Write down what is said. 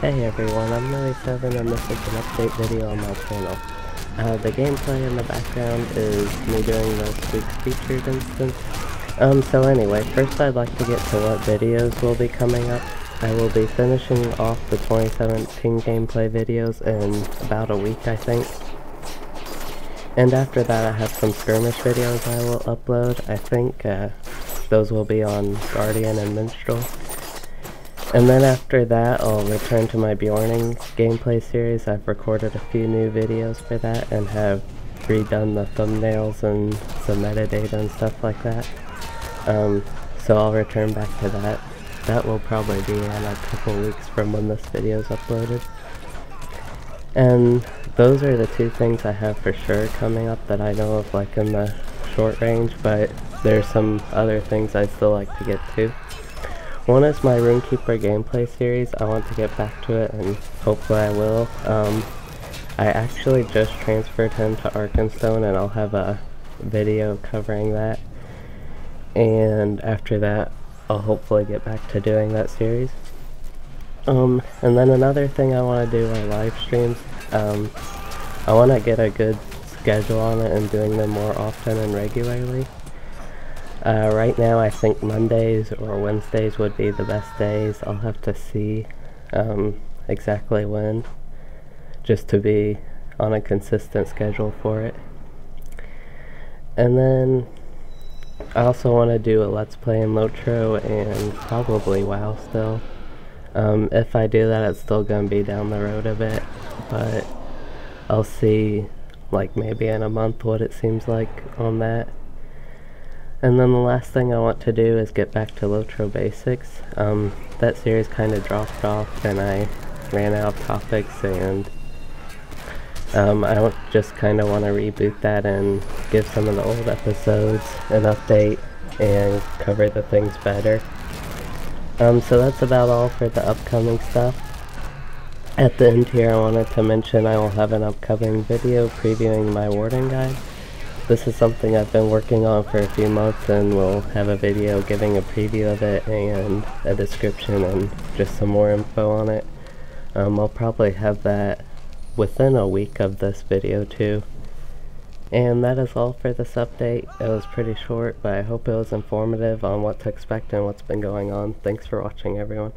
Hey everyone, I'm Louey7 and this is an update video on my channel. The gameplay in the background is me doing this week's featured instance. So anyway, first I'd like to get to what videos will be coming up. I will be finishing off the 2017 gameplay videos in about a week, I think. And after that I have some skirmish videos I will upload. I think those will be on Guardian and Minstrel. And then after that, I'll return to my Bjornings gameplay series. I've recorded a few new videos for that and have redone the thumbnails and some metadata and stuff like that. So I'll return back to that. That will probably be in a couple weeks from when this video is uploaded. And those are the two things I have for sure coming up that I know of, like in the short range, but there's some other things I'd still like to get to. One is my Runekeeper gameplay series. I want to get back to it and hopefully I will. I actually just transferred him to Arkenstone and I'll have a video covering that. And after that, I'll hopefully get back to doing that series. And then another thing I want to do are live streams. I want to get a good schedule on it and doing them more often and regularly. Right now I think Mondays or Wednesdays would be the best days. I'll have to see exactly when, just to be on a consistent schedule for it. And then I also want to do a Let's Play in Lotro and probably WoW still. If I do that, it's still going to be down the road a bit, but I'll see, like, maybe in a month what it seems like on that. And then the last thing I want to do is get back to Lotro Basics. That series kind of dropped off and I ran out of topics, and I just kind of want to reboot that and give some of the old episodes an update and cover the things better. So that's about all for the upcoming stuff. At the end here I wanted to mention I will have an upcoming video previewing my Warden guide. This is something I've been working on for a few months, and we'll have a video giving a preview of it and a description and just some more info on it. I'll probably have that within a week of this video too. And that is all for this update. It was pretty short, but I hope it was informative on what to expect and what's been going on. Thanks for watching, everyone.